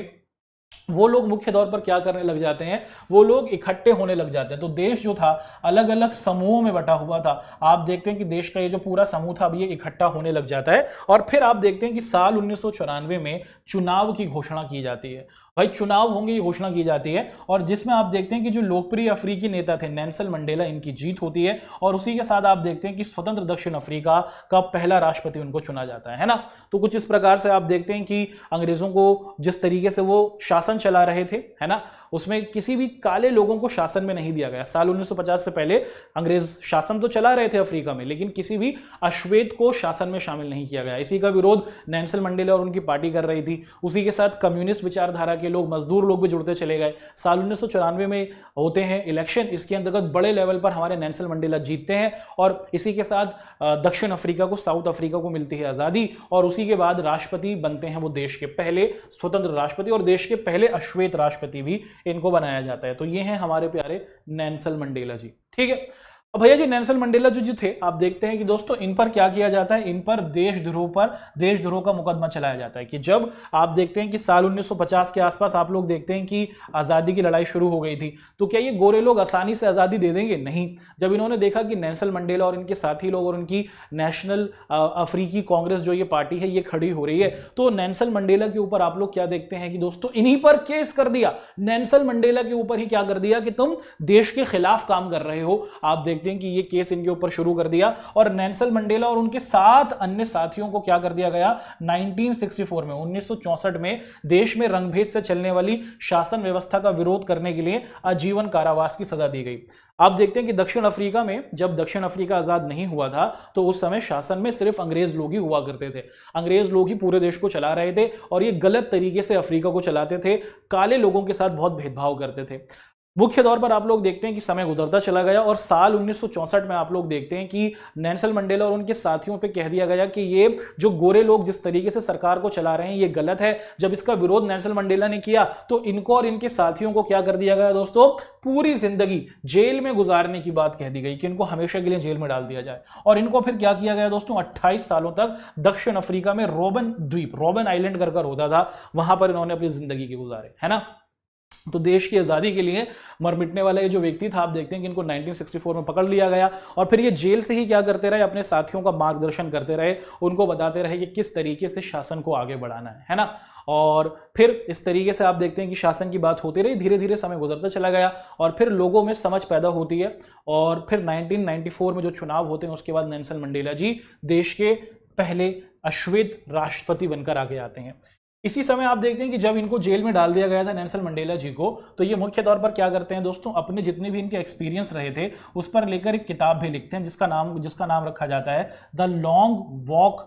वो लोग मुख्य तौर पर क्या करने लग जाते हैं, वो लोग इकट्ठे होने लग जाते हैं। तो देश जो था अलग अलग समूहों में बटा हुआ था। आप देखते हैं कि देश का ये जो पूरा समूह था अब ये इकट्ठा होने लग जाता है। और फिर आप देखते हैं कि साल उन्नीस सौ चौरानवे में चुनाव की घोषणा की जाती है। भाई चुनाव होंगे, ये घोषणा की जाती है और जिसमें आप देखते हैं कि जो लोकप्रिय अफ्रीकी नेता थे नेल्सन मंडेला, इनकी जीत होती है और उसी के साथ आप देखते हैं कि स्वतंत्र दक्षिण अफ्रीका का पहला राष्ट्रपति उनको चुना जाता है, है ना। तो कुछ इस प्रकार से आप देखते हैं कि अंग्रेजों को जिस तरीके से वो शासन चला रहे थे, है ना, उसमें किसी भी काले लोगों को शासन में नहीं दिया गया। साल उन्नीस सौ पचास से पहले अंग्रेज शासन तो चला रहे थे अफ्रीका में, लेकिन किसी भी अश्वेत को शासन में शामिल नहीं किया गया। इसी का विरोध नेल्सन मंडेला और उनकी पार्टी कर रही थी। उसी के साथ कम्युनिस्ट विचारधारा के लोग, मजदूर लोग भी जुड़ते चले गए। साल उन्नीस सौ चौरानवे में होते हैं इलेक्शन, इसके अंतर्गत बड़े लेवल पर हमारे नेल्सन मंडेला जीतते हैं और इसी के साथ दक्षिण अफ्रीका को, साउथ अफ्रीका को मिलती है आज़ादी और उसी के बाद राष्ट्रपति बनते हैं वो देश के पहले स्वतंत्र राष्ट्रपति और देश के पहले अश्वेत राष्ट्रपति भी इनको बनाया जाता है। तो ये हैं हमारे प्यारे नेल्सन मंडेला जी, ठीक है। अब भैया जी नेल्सन मंडेला जो जी थे, आप देखते हैं कि दोस्तों इन पर क्या किया जाता है, इन पर देशद्रोह पर देशद्रोह का मुकदमा चलाया जाता है। कि जब आप देखते हैं कि साल उन्नीस सौ पचास के आसपास आप लोग देखते हैं कि आज़ादी की लड़ाई शुरू हो गई थी, तो क्या ये गोरे लोग आसानी से आज़ादी दे देंगे? नहीं। जब इन्होंने देखा कि नेल्सन मंडेला और इनके साथी लोग और उनकी नेशनल अफ्रीकी कांग्रेस जो ये पार्टी है ये खड़ी हो रही है, तो नेल्सन मंडेला के ऊपर आप लोग क्या देखते हैं कि दोस्तों इन्हीं पर केस कर दिया। नेल्सन मंडेला के ऊपर ही क्या कर दिया कि तुम देश के खिलाफ काम कर रहे हो। आप देखते हैं कि ये केस इनके ऊपर शुरू कर दिया और नेल्सन मंडेला और उनके सात अन्य साथियों को क्या कर दिया गया, उन्नीस सौ चौंसठ में उन्नीस सौ चौंसठ में देश में रंगभेद से चलने वाली शासन व्यवस्था का विरोध करने के लिए आजीवन कारावास की सजा दी गई। आप देखते हैं कि दक्षिण अफ्रीका में, जब दक्षिण अफ्रीका आज़ाद नहीं हुआ था तो उस समय शासन में सिर्फ अंग्रेज लोग ही हुआ करते थे। अंग्रेज लोग ही पूरे देश को चला रहे थे और ये गलत तरीके से अफ्रीका को चलाते थे, काले लोगों के साथ बहुत भेदभाव करते थे। मुख्य तौर पर आप लोग देखते हैं कि समय गुजरता चला गया और साल उन्नीस सौ चौंसठ में आप लोग देखते हैं कि नेल्सन मंडेला और उनके साथियों पे कह दिया गया कि ये जो गोरे लोग जिस तरीके से सरकार को चला रहे हैं ये गलत है। जब इसका विरोध नेल्सन मंडेला ने किया तो इनको और इनके साथियों को क्या कर दिया गया दोस्तों, पूरी जिंदगी जेल में गुजारने की बात कह दी गई कि इनको हमेशा के लिए जेल में डाल दिया जाए। और इनको फिर क्या किया गया दोस्तों, अट्ठाईस सालों तक दक्षिण अफ्रीका में रॉबन द्वीप, रॉबन आइलैंड कर कर होता था, वहां पर इन्होंने अपनी जिंदगी की गुजारे, है ना। तो देश की आज़ादी के लिए मरमिटने वाला ये जो व्यक्ति था, आप देखते हैं कि इनको उन्नीस सौ चौंसठ में पकड़ लिया गया और फिर ये जेल से ही क्या करते रहे, अपने साथियों का मार्गदर्शन करते रहे, उनको बताते रहे कि किस तरीके से शासन को आगे बढ़ाना है, है ना। और फिर इस तरीके से आप देखते हैं कि शासन की बात होती रही, धीरे धीरे समय गुजरता चला गया और फिर लोगों में समझ पैदा होती है। और फिर उन्नीस सौ चौरानवे में जो चुनाव होते हैं उसके बाद नेल्सन मंडेला जी देश के पहले अश्वेत राष्ट्रपति बनकर आगे आते हैं। इसी समय आप देखते हैं कि जब इनको जेल में डाल दिया गया था नेल्सन मंडेला जी को, तो ये मुख्य तौर पर क्या करते हैं दोस्तों, अपने जितने भी इनके एक्सपीरियंस रहे थे उस पर लेकर एक किताब भी लिखते हैं जिसका नाम जिसका नाम रखा जाता है the long walk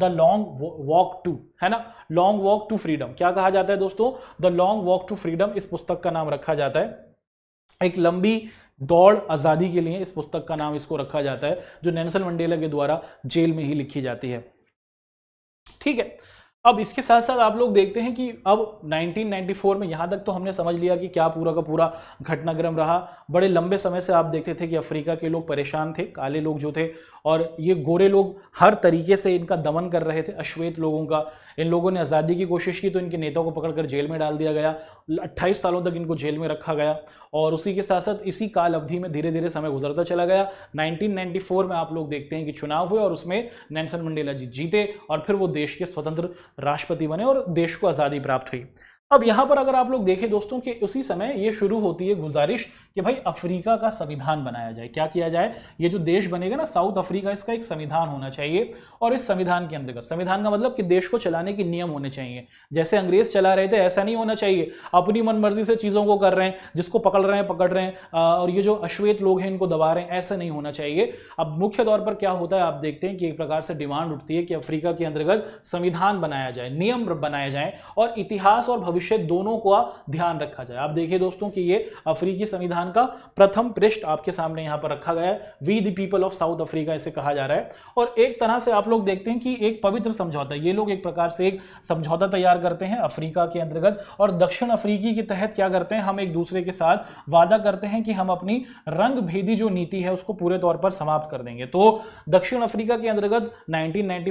the long walk to, है ना, लॉन्ग वॉक टू फ्रीडम। क्या कहा जाता है दोस्तों, the long walk to freedom इस पुस्तक का नाम रखा जाता है। एक लंबी दौड़ आज़ादी के लिए इस पुस्तक का नाम इसको रखा जाता है, जो नेल्सन मंडेला के द्वारा जेल में ही लिखी जाती है। ठीक है। अब इसके साथ साथ आप लोग देखते हैं कि अब उन्नीस सौ चौरानवे में, यहाँ तक तो हमने समझ लिया कि क्या पूरा का पूरा घटनाक्रम रहा। बड़े लंबे समय से आप देखते थे कि अफ्रीका के लोग परेशान थे, काले लोग जो थे, और ये गोरे लोग हर तरीके से इनका दमन कर रहे थे, अश्वेत लोगों का। इन लोगों ने आज़ादी की कोशिश की तो इनके नेताओं को पकड़कर जेल में डाल दिया गया। अट्ठाईस सालों तक इनको जेल में रखा गया और उसी के साथ साथ इसी काल अवधि में धीरे धीरे समय गुजरता चला गया। उन्नीस सौ चौरानवे में आप लोग देखते हैं कि चुनाव हुए और उसमें नेल्सन मंडेला जी जीते और फिर वो देश के स्वतंत्र राष्ट्रपति बने और देश को आज़ादी प्राप्त हुई। अब यहाँ पर अगर आप लोग देखें दोस्तों कि उसी समय ये शुरू होती है गुजारिश कि भाई अफ्रीका का संविधान बनाया जाए। क्या किया जाए, ये जो देश बनेगा ना साउथ अफ्रीका, इसका एक संविधान होना चाहिए और इस संविधान के अंतर्गत, संविधान का मतलब कि देश को चलाने के नियम होने चाहिए। जैसे अंग्रेज चला रहे थे ऐसा नहीं होना चाहिए, अपनी मनमर्जी से चीज़ों को कर रहे हैं, जिसको पकड़ रहे हैं पकड़ रहे हैं और ये जो अश्वेत लोग हैं इनको दबा रहे हैं, ऐसा नहीं होना चाहिए। अब मुख्य तौर पर क्या होता है, आप देखते हैं कि एक प्रकार से डिमांड उठती है कि अफ्रीका के अंतर्गत संविधान बनाया जाए, नियम बनाए जाए और इतिहास और विषय दोनों को ध्यान रखा जाए। आप देखिए दोस्तों कि ये अफ्रीकी संविधान का प्रथम पृष्ठ आपके सामने यहां पर रखा गया है, we the people of South Africa इसे कहा जा रहा है। और एक तरह से आप लोग देखते हैं कि एक पवित्र समझौता, ये लोग एक प्रकार से एक समझौता तैयार करते हैं अफ्रीका के अंतर्गत और दक्षिण अफ्रीकी के तहत क्या करते हैं, हम एक दूसरे के साथ वादा करते हैं कि हम अपनी रंगभेदी जो नीति है उसको पूरे तौर पर समाप्त कर देंगे। तो दक्षिण अफ्रीका के अंतर्गत उन्नीस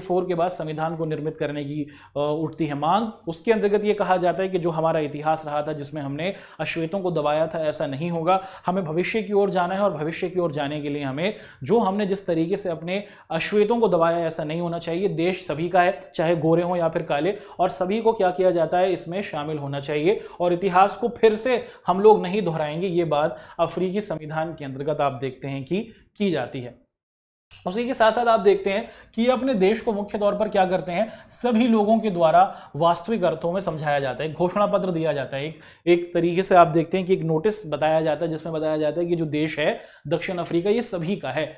सौ चौरानवे के बाद संविधान को निर्मित करने की उठती है मांग। उसके अंतर्गत यह कहा जाता है कि जो हमारा इतिहास रहा था जिसमें हमने अश्वेतों को दबाया था ऐसा नहीं होगा, हमें भविष्य की ओर जाना है और भविष्य की ओर जाने के लिए हमें जो हमने जिस तरीके से अपने अश्वेतों को दबाया ऐसा नहीं होना चाहिए। देश सभी का है, चाहे गोरे हों या फिर काले, और सभी को क्या किया जाता है, इसमें शामिल होना चाहिए और इतिहास को फिर से हम लोग नहीं दोहराएंगे। ये बात अफ्रीकी संविधान के अंतर्गत आप देखते हैं कि की जाती है। उसी के साथ साथ आप देखते हैं कि ये अपने देश को मुख्य तौर पर क्या करते हैं, सभी लोगों के द्वारा वास्तविक अर्थों में समझाया जाता है, घोषणा पत्र दिया जाता है, एक एक तरीके से आप देखते हैं कि एक नोटिस बताया जाता है जिसमें बताया जाता है कि जो देश है दक्षिण अफ्रीका ये सभी का है,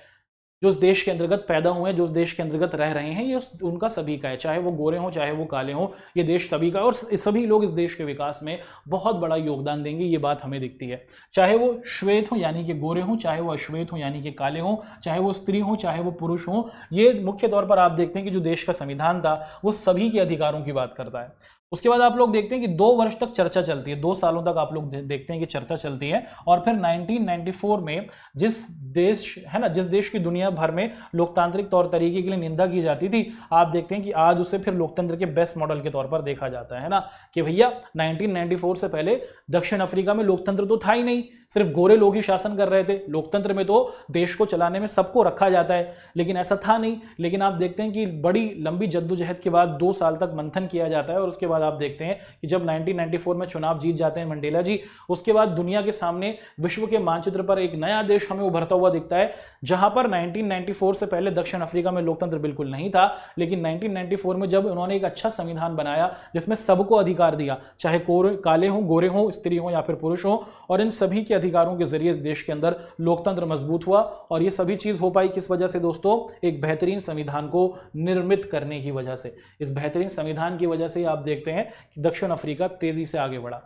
जो उस देश के अंतर्गत पैदा हुए हैं, जो उस देश के अंतर्गत रह रहे हैं, ये उस उनका सभी का है, चाहे वो गोरे हों चाहे वो काले हों, ये देश सभी का है और सभी लोग इस देश के विकास में बहुत बड़ा योगदान देंगे। ये बात हमें दिखती है, चाहे वो श्वेत हों यानी कि गोरे हों, चाहे वो अश्वेत हों यानी कि काले हों, चाहे वो स्त्री हों चाहे वो पुरुष हों। ये मुख्य तौर पर आप देखते हैं कि जो देश का संविधान था वो सभी के अधिकारों की बात करता है। उसके बाद आप लोग देखते हैं कि दो वर्ष तक चर्चा चलती है, दो सालों तक आप लोग देखते हैं कि चर्चा चलती है। और फिर नाइनटीन नाइंटी फोर में जिस देश है ना, जिस देश की दुनिया भर में लोकतांत्रिक तौर तरीके के लिए निंदा की जाती थी, आप देखते हैं कि आज उसे फिर लोकतंत्र के बेस्ट मॉडल के तौर पर देखा जाता है ना, कि भैया नाइनटीन नाइंटी फोर से पहले दक्षिण अफ्रीका में लोकतंत्र तो था ही नहीं, सिर्फ गोरे लोग ही शासन कर रहे थे। लोकतंत्र में तो देश को चलाने में सबको रखा जाता है, लेकिन ऐसा था नहीं। लेकिन आप देखते हैं कि बड़ी लंबी जद्दोजहद के बाद दो साल तक मंथन किया जाता है और उसके बाद आप देखते हैं कि जब नाइनटीन नाइंटी फोर में चुनाव जीत जाते हैं मंडेला जी, उसके बाद दुनिया के सामने विश्व के मानचित्र पर एक नया देश हमें उभरता हुआ दिखता है, जहां पर नाइनटीन नाइंटी फोर से पहले दक्षिण अफ्रीका में लोकतंत्र बिल्कुल नहीं था। लेकिन नाइनटीन नाइंटी फोर में जब उन्होंने एक अच्छा संविधान बनाया जिसमें सबको अधिकार दिया, चाहे काले हों, गोरे हों, स्त्री हों या फिर पुरुष हों, और इन सभी के अधिकारों के जरिए देश के अंदर लोकतंत्र मजबूत हुआ। और ये सभी चीज हो पाई किस वजह से दोस्तों? एक बेहतरीन संविधान को निर्मित करने की वजह से। इस बेहतरीन संविधान की वजह से आप देखते हैं कि दक्षिण अफ्रीका तेजी से आगे बढ़ा।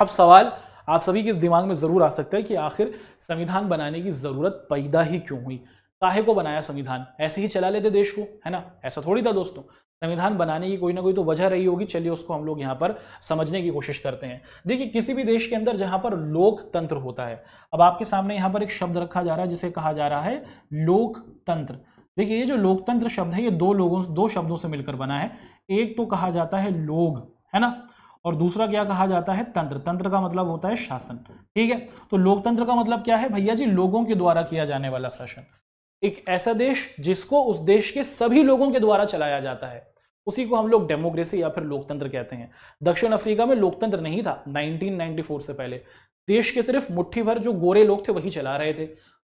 अब सवाल आप सभी के इस दिमाग में जरूर आ सकता है कि आखिर संविधान बनाने की जरूरत पैदा ही क्यों हुई, काहे को बनाया संविधान, ऐसे ही चला लेते देश को, है ना? ऐसा थोड़ी था दोस्तों, संविधान बनाने की कोई ना कोई तो वजह रही होगी। चलिए उसको हम लोग यहाँ पर समझने की कोशिश करते हैं। देखिए, किसी भी देश के अंदर जहाँ पर लोकतंत्र होता है, अब आपके सामने यहाँ पर एक शब्द रखा जा रहा है जिसे कहा जा रहा है लोकतंत्र। देखिए, ये जो लोकतंत्र शब्द है ये दो लोगों दो शब्दों से मिलकर बना है। एक तो कहा जाता है लोग, है ना, और दूसरा क्या कहा जाता है? तंत्र। तंत्र का मतलब होता है शासन, ठीक है। तो लोकतंत्र का मतलब क्या है भैया जी? लोगों के द्वारा किया जाने वाला शासन। एक ऐसा देश जिसको उस देश के सभी लोगों के द्वारा चलाया जाता है, उसी को हम लोग डेमोक्रेसी या फिर लोकतंत्र कहते हैं। दक्षिण अफ्रीका में लोकतंत्र नहीं था नाइनटीन नाइंटी फोर से पहले। देश के सिर्फ मुट्ठी भर जो गोरे लोग थे वही चला रहे थे।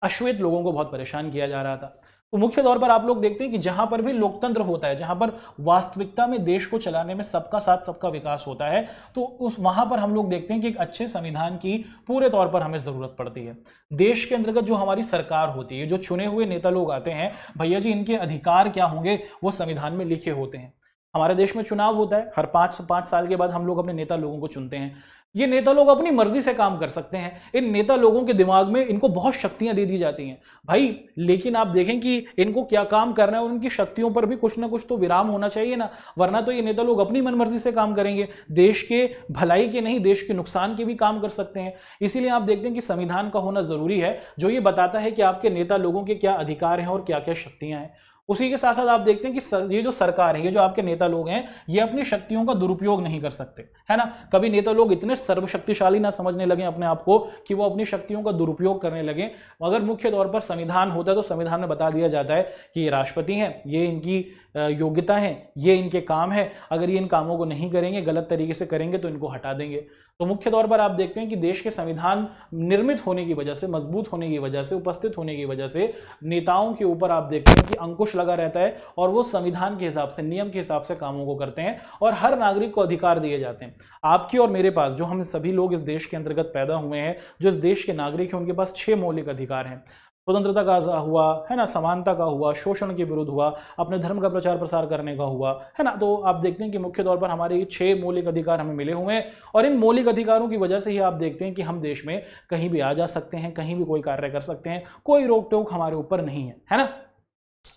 अश्वेत लोगों को बहुत परेशान किया जा रहा था। तो मुख्य तौर पर आप लोग देखते हैं कि जहां पर भी लोकतंत्र होता है, जहां पर वास्तविकता में देश को चलाने में सबका साथ सबका विकास होता है, तो उस वहां पर हम लोग देखते हैं कि एक अच्छे संविधान की पूरे तौर पर हमें जरूरत पड़ती है। देश के अंतर्गत जो हमारी सरकार होती है, जो चुने हुए नेता लोग आते हैं, भैया जी इनके अधिकार क्या होंगे वो संविधान में लिखे होते हैं। हमारे देश में चुनाव होता है, हर पाँच पाँच साल के बाद हम लोग अपने नेता लोगों को चुनते हैं। ये नेता लोग अपनी मर्जी से काम कर सकते हैं। इन नेता लोगों के दिमाग में इनको बहुत शक्तियां दे दी जाती हैं भाई, लेकिन आप देखें कि इनको क्या काम करना है और उनकी शक्तियों पर भी कुछ ना कुछ तो विराम होना चाहिए ना, वरना तो ये नेता लोग अपनी मनमर्जी से काम करेंगे, देश के भलाई के नहीं देश के नुकसान के भी काम कर सकते हैं। इसीलिए आप देखते हैं कि संविधान का होना जरूरी है, जो ये बताता है कि आपके नेता लोगों के क्या अधिकार हैं और क्या क्या शक्तियाँ हैं। उसी के साथ साथ आप देखते हैं कि ये जो सरकार है, ये जो आपके नेता लोग हैं, ये अपनी शक्तियों का दुरुपयोग नहीं कर सकते, है ना। कभी नेता लोग इतने सर्वशक्तिशाली ना समझने लगे अपने आप को कि वो अपनी शक्तियों का दुरुपयोग करने लगे। मगर मुख्य तौर पर संविधान होता है तो संविधान में बता दिया जाता है कि ये राष्ट्रपति हैं, ये इनकी योग्यता है, ये इनके काम है, अगर ये इन कामों को नहीं करेंगे, गलत तरीके से करेंगे तो इनको हटा देंगे। तो मुख्य तौर पर आप देखते हैं कि देश के संविधान निर्मित होने की वजह से, मजबूत होने की वजह से, उपस्थित होने की वजह से नेताओं के ऊपर आप देखते हैं कि अंकुश लगा रहता है और वो संविधान के हिसाब से, नियम के हिसाब से कामों को करते हैं और हर नागरिक को अधिकार दिए जाते हैं। आपकी और मेरे पास, जो हम सभी लोग इस देश के अंतर्गत पैदा हुए हैं, जो इस देश के नागरिक हैं, उनके पास छह मौलिक अधिकार हैं। स्वतंत्रता का हुआ, है ना, समानता का हुआ, शोषण के विरुद्ध हुआ, अपने धर्म का प्रचार प्रसार करने का हुआ, है ना। तो आप देखते हैं कि मुख्य तौर पर हमारे ये छह मौलिक अधिकार हमें मिले हुए हैं और इन मौलिक अधिकारों की वजह से ही आप देखते हैं कि हम देश में कहीं भी आ जा सकते हैं, कहीं भी कोई कार्य कर सकते हैं, कोई रोक टोक हमारे ऊपर नहीं है, है ना।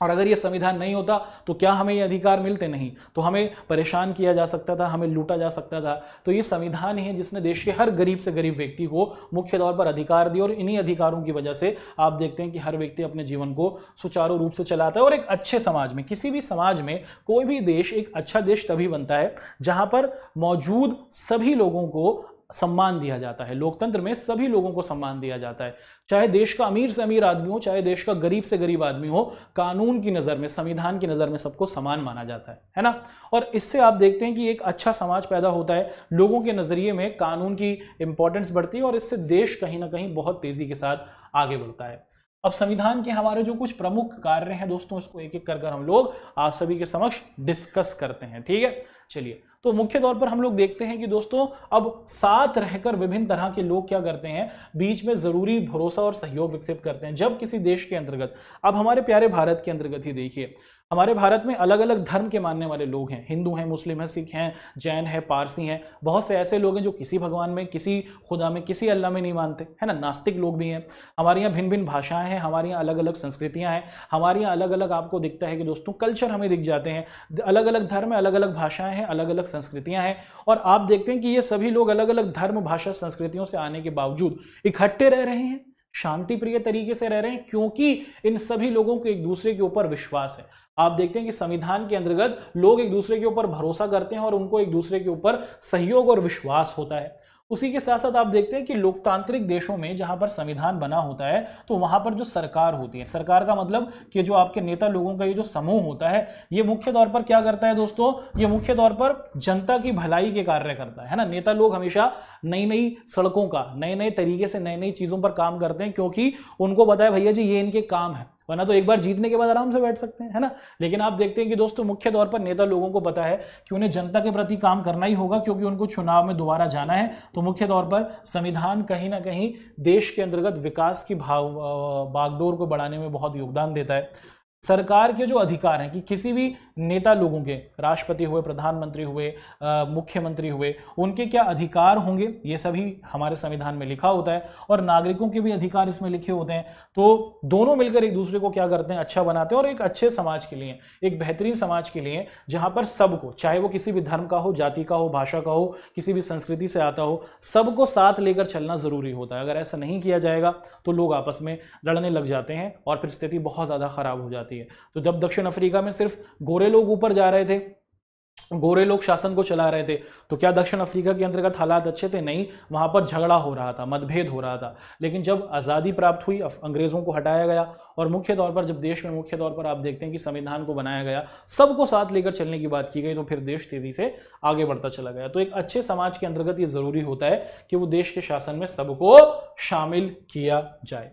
और अगर ये संविधान नहीं होता तो क्या हमें ये अधिकार मिलते? नहीं। तो हमें परेशान किया जा सकता था, हमें लूटा जा सकता था। तो ये संविधान है जिसने देश के हर गरीब से गरीब व्यक्ति को मुख्य तौर पर अधिकार दिए और इन्हीं अधिकारों की वजह से आप देखते हैं कि हर व्यक्ति अपने जीवन को सुचारू रूप से चलाता है। और एक अच्छे समाज में, किसी भी समाज में, कोई भी देश एक अच्छा देश तभी बनता है जहाँ पर मौजूद सभी लोगों को सम्मान दिया जाता है। लोकतंत्र में सभी लोगों को सम्मान दिया जाता है, चाहे देश का अमीर से अमीर आदमी हो, चाहे देश का गरीब से गरीब आदमी हो, कानून की नज़र में, संविधान की नज़र में सबको समान माना जाता है, है ना। और इससे आप देखते हैं कि एक अच्छा समाज पैदा होता है, लोगों के नज़रिए में कानून की इंपॉर्टेंस बढ़ती है और इससे देश कहीं ना कहीं बहुत तेज़ी के साथ आगे बढ़ता है। अब संविधान के हमारे जो कुछ प्रमुख कार्य हैं दोस्तों, इसको एक एक कर कर हम लोग आप सभी के समक्ष डिस्कस करते हैं, ठीक है। चलिए, तो मुख्य तौर पर हम लोग देखते हैं कि दोस्तों अब साथ रहकर विभिन्न तरह के लोग क्या करते हैं, बीच में जरूरी भरोसा और सहयोग विकसित करते हैं। जब किसी देश के अंतर्गत, अब हमारे प्यारे भारत के अंतर्गत ही देखिए, हमारे भारत में अलग अलग धर्म के मानने वाले लोग हैं, हिंदू हैं, मुस्लिम हैं, सिख हैं, जैन हैं, पारसी हैं, बहुत से ऐसे लोग हैं जो किसी भगवान में, किसी खुदा में, किसी अल्लाह में नहीं मानते, है ना। नास्तिक लोग भी हैं। हमारे यहाँ भिन्न भिन्न भाषाएं हैं, हमारे यहाँ अलग अलग संस्कृतियाँ हैं, हमारे यहाँ अलग अलग आपको दिखता है कि दोस्तों कल्चर हमें दिख जाते हैं। अलग अलग धर्म है, अलग अलग भाषाएं हैं, अलग अलग संस्कृतियां हैं, और आप देखते हैं कि ये सभी लोग अलग अलग धर्म, भाषा, संस्कृतियों से आने के बावजूद इकट्ठे रह रहे हैं, शांति प्रिय तरीके से रह रहे हैं, क्योंकि इन सभी लोगों को एक दूसरे के ऊपर विश्वास है। आप देखते हैं कि संविधान के अंतर्गत लोग एक दूसरे के ऊपर भरोसा करते हैं और उनको एक दूसरे के ऊपर सहयोग और विश्वास होता है। उसी के साथ साथ आप देखते हैं कि लोकतांत्रिक देशों में जहां पर संविधान बना होता है तो वहां पर जो सरकार होती है, सरकार का मतलब कि जो आपके नेता लोगों का ये जो समूह होता है, ये मुख्य तौर पर क्या करता है दोस्तों, ये मुख्य तौर पर जनता की भलाई के कार्य करता है, है ना। नेता लोग हमेशा नई नई सड़कों का, नए नए तरीके से, नई नई चीज़ों पर काम करते हैं, क्योंकि उनको पता है भैया जी ये इनके काम है, वरना तो एक बार जीतने के बाद आराम से बैठ सकते हैं, है ना। लेकिन आप देखते हैं कि दोस्तों मुख्य तौर पर नेता लोगों को पता है कि उन्हें जनता के प्रति काम करना ही होगा, क्योंकि उनको चुनाव में दोबारा जाना है। तो मुख्य तौर पर संविधान कहीं ना कहीं देश के अंतर्गत विकास की भाव बागडोर को बढ़ाने में बहुत योगदान देता है। सरकार के जो अधिकार हैं कि किसी भी नेता लोगों के, राष्ट्रपति हुए, प्रधानमंत्री हुए, मुख्यमंत्री हुए, उनके क्या अधिकार होंगे ये सभी हमारे संविधान में लिखा होता है, और नागरिकों के भी अधिकार इसमें लिखे होते हैं। तो दोनों मिलकर एक दूसरे को क्या करते हैं, अच्छा बनाते हैं, और एक अच्छे समाज के लिए, एक बेहतरीन समाज के लिए, जहाँ पर सबको, चाहे वो किसी भी धर्म का हो, जाति का हो, भाषा का हो, किसी भी संस्कृति से आता हो, सबको साथ लेकर चलना ज़रूरी होता है। अगर ऐसा नहीं किया जाएगा तो लोग आपस में लड़ने लग जाते हैं और फिर स्थिति बहुत ज़्यादा ख़राब हो जाती है। तो जब दक्षिण अफ्रीका में सिर्फ गोरे लोग ऊपर जा रहे थे, गोरे लोग शासन को चला रहे थे, तो क्या दक्षिण अफ्रीका के अंतर्गत हालात अच्छे थे? नहीं, वहां पर झगड़ा हो रहा था, मतभेद हो रहा था। लेकिन जब आज़ादी प्राप्त हुई, अंग्रेजों को हटाया गया, और मुख्य तौर पर जब देश में मुख्य तौर पर आप देखते हैं कि संविधान को बनाया गया, सबको साथ लेकर चलने की बात की गई, तो फिर देश तेजी से आगे बढ़ता चला गया। तो एक अच्छे समाज के अंतर्गत ये जरूरी होता है कि वो देश के शासन में सबको शामिल किया जाए।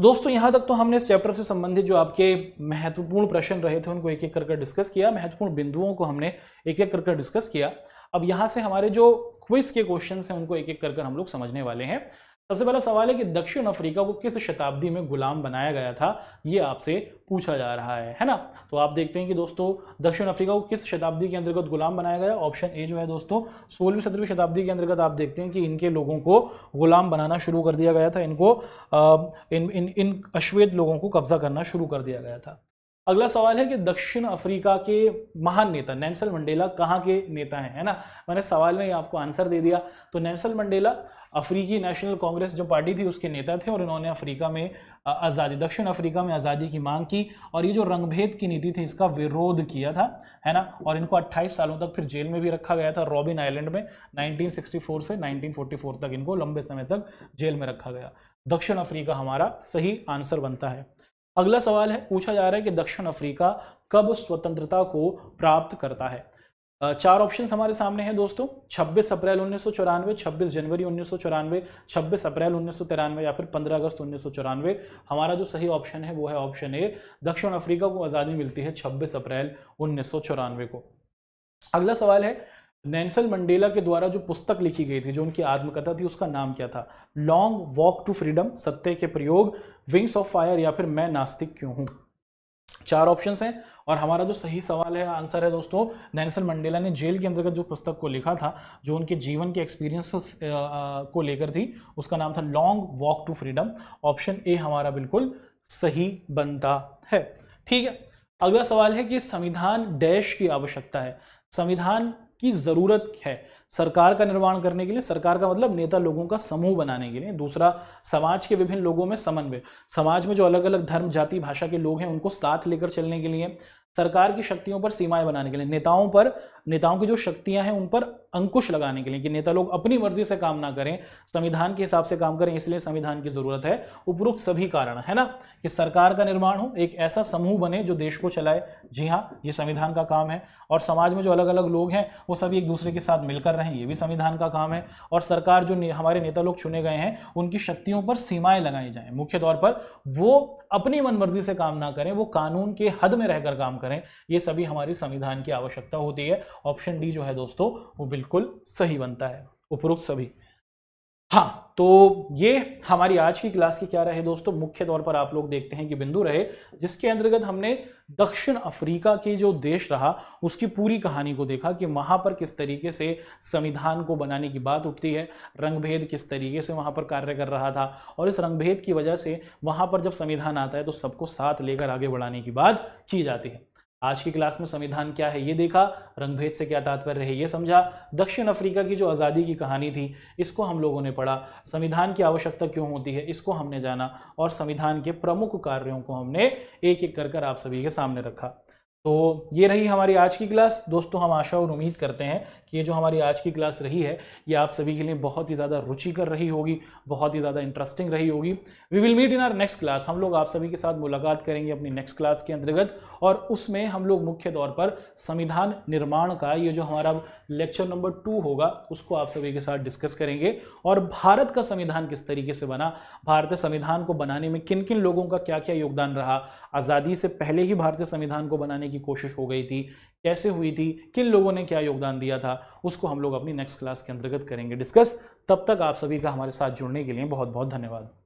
दोस्तों यहाँ तक तो हमने इस चैप्टर से संबंधित जो आपके महत्वपूर्ण प्रश्न रहे थे उनको एक एक करके डिस्कस किया, महत्वपूर्ण बिंदुओं को हमने एक एक करके डिस्कस किया। अब यहाँ से हमारे जो क्विज के क्वेश्चन हैं उनको एक एक करके हम लोग समझने वाले हैं। सबसे पहला सवाल है कि दक्षिण अफ्रीका को किस शताब्दी में गुलाम बनाया गया था, ये आपसे पूछा जा रहा है, है ना। तो आप देखते हैं कि दोस्तों दक्षिण अफ्रीका को किस शताब्दी के अंतर्गत गुलाम बनाया गया, ऑप्शन ए जो है दोस्तों सोलहवीं सत्रहवीं शताब्दी के अंतर्गत आप देखते हैं कि इनके लोगों को गुलाम बनाना शुरू कर दिया गया था, इनको आ, इन इन इन अश्वेत लोगों को कब्जा करना शुरू कर दिया गया था। अगला सवाल है कि दक्षिण अफ्रीका के महान नेता नेल्सन मंडेला कहाँ के नेता हैं, है ना। मैंने सवाल में आपको आंसर दे दिया। तो नेल्सन मंडेला अफ्रीकी नेशनल कांग्रेस जो पार्टी थी उसके नेता थे, और इन्होंने अफ्रीका में आज़ादी, दक्षिण अफ्रीका में आज़ादी की मांग की, और ये जो रंगभेद की नीति थी इसका विरोध किया था, है ना। और इनको अट्ठाईस सालों तक फिर जेल में भी रखा गया था, रॉबन आइलैंड में नाइनटीन सिक्सटी फोर से नाइनटीन फोर्टी फोर तक इनको लंबे समय तक जेल में रखा गया। दक्षिण अफ्रीका हमारा सही आंसर बनता है। अगला सवाल है, पूछा जा रहा है कि दक्षिण अफ्रीका कब स्वतंत्रता को प्राप्त करता है। चार ऑप्शंस हमारे सामने हैं दोस्तों, छब्बीस अप्रैल उन्नीस सौ चौरानवे, छब्बीस जनवरी उन्नीस सौ चौरानवे, छब्बीस अप्रैल उन्नीस सौ तिरानवे, या फिर पंद्रह अगस्त उन्नीस सौ चौरानवे। हमारा जो सही ऑप्शन है वो है ऑप्शन ए। दक्षिण अफ्रीका को आज़ादी मिलती है छब्बीस अप्रैल उन्नीस सौ चौरानवे को। अगला सवाल है, नेल्सन मंडेला के द्वारा जो पुस्तक लिखी गई थी, जो उनकी आत्मकथा थी, उसका नाम क्या था? लॉन्ग वॉक टू फ्रीडम, सत्य के प्रयोग, विंग्स ऑफ फायर, या फिर मैं नास्तिक क्यों हूँ। चार ऑप्शंस हैं, और हमारा जो सही सवाल है, आंसर है दोस्तों, नेल्सन मंडेला ने जेल के अंतर्गत जो पुस्तक को लिखा था, जो उनके जीवन के एक्सपीरियंस को लेकर थी, उसका नाम था long walk to freedom. Option A हमारा बिल्कुल सही बनता है, ठीक है। अगला सवाल है कि संविधान डैश की आवश्यकता है, संविधान की ज़रूरत है सरकार का निर्माण करने के लिए। सरकार का मतलब नेता लोगों का समूह बनाने के लिए। दूसरा, समाज के विभिन्न लोगों में समन्वय, समाज में जो अलग अलग धर्म, जाति, भाषा के लोग हैं उनको साथ लेकर चलने के लिए। सरकार की शक्तियों पर सीमाएं बनाने के लिए, नेताओं पर, नेताओं की जो शक्तियां हैं उन पर अंकुश लगाने के लिए कि नेता लोग अपनी मर्जी से काम ना करें, संविधान के हिसाब से काम करें, इसलिए संविधान की ज़रूरत है। उपरोक्त सभी कारण, है ना, कि सरकार का निर्माण हो, एक ऐसा समूह बने जो देश को चलाए, जी हाँ, ये संविधान का काम है। और समाज में जो अलग अलग लोग हैं वो सभी एक दूसरे के साथ मिलकर रहें, ये भी संविधान का काम है। और सरकार जो हमारे नेता लोग चुने गए हैं उनकी शक्तियों पर सीमाएँ लगाई जाएँ, मुख्य तौर पर वो अपनी मनमर्जी से काम ना करें, वो कानून के हद में रहकर काम करें, ये सभी हमारी संविधान की आवश्यकता होती है। ऑप्शन डी जो है दोस्तों वो बिल्कुल सही बनता है, उपरोक्त सभी। हाँ, तो ये हमारी आज की क्लास की क्या रहे दोस्तों, मुख्य तौर पर आप लोग देखते हैं कि बिंदु रहे, जिसके अंतर्गत हमने दक्षिण अफ्रीका के जो देश रहा उसकी पूरी कहानी को देखा कि वहाँ पर किस तरीके से संविधान को बनाने की बात उठती है, रंगभेद किस तरीके से वहाँ पर कार्य कर रहा था, और इस रंगभेद की वजह से वहाँ पर जब संविधान आता है तो सबको साथ लेकर आगे बढ़ाने की बात की जाती है। आज की क्लास में संविधान क्या है ये देखा, रंगभेद से क्या तात्पर्य है ये समझा, दक्षिण अफ्रीका की जो आज़ादी की कहानी थी इसको हम लोगों ने पढ़ा, संविधान की आवश्यकता क्यों होती है इसको हमने जाना, और संविधान के प्रमुख कार्यों को हमने एक एक कर कर आप सभी के सामने रखा। तो ये रही हमारी आज की क्लास दोस्तों। हम आशा और उम्मीद करते हैं कि ये जो हमारी आज की क्लास रही है ये आप सभी के लिए बहुत ही ज़्यादा रुचिकर रही होगी, बहुत ही ज़्यादा इंटरेस्टिंग रही होगी। We will meet in our next class. हम लोग आप सभी के साथ मुलाकात करेंगे अपनी नेक्स्ट क्लास के अंतर्गत, और उसमें हम लोग मुख्य तौर पर संविधान निर्माण का ये जो हमारा लेक्चर नंबर टू होगा उसको आप सभी के साथ डिस्कस करेंगे, और भारत का संविधान किस तरीके से बना, भारतीय संविधान को बनाने में किन किन लोगों का क्या क्या योगदान रहा, आज़ादी से पहले ही भारतीय संविधान को बनाने की कोशिश हो गई थी, कैसे हुई थी, किन लोगों ने क्या योगदान दिया था, उसको हम लोग अपनी नेक्स्ट क्लास के अंतर्गत करेंगे डिस्कस। तब तक आप सभी का हमारे साथ जुड़ने के लिए बहुत बहुत धन्यवाद।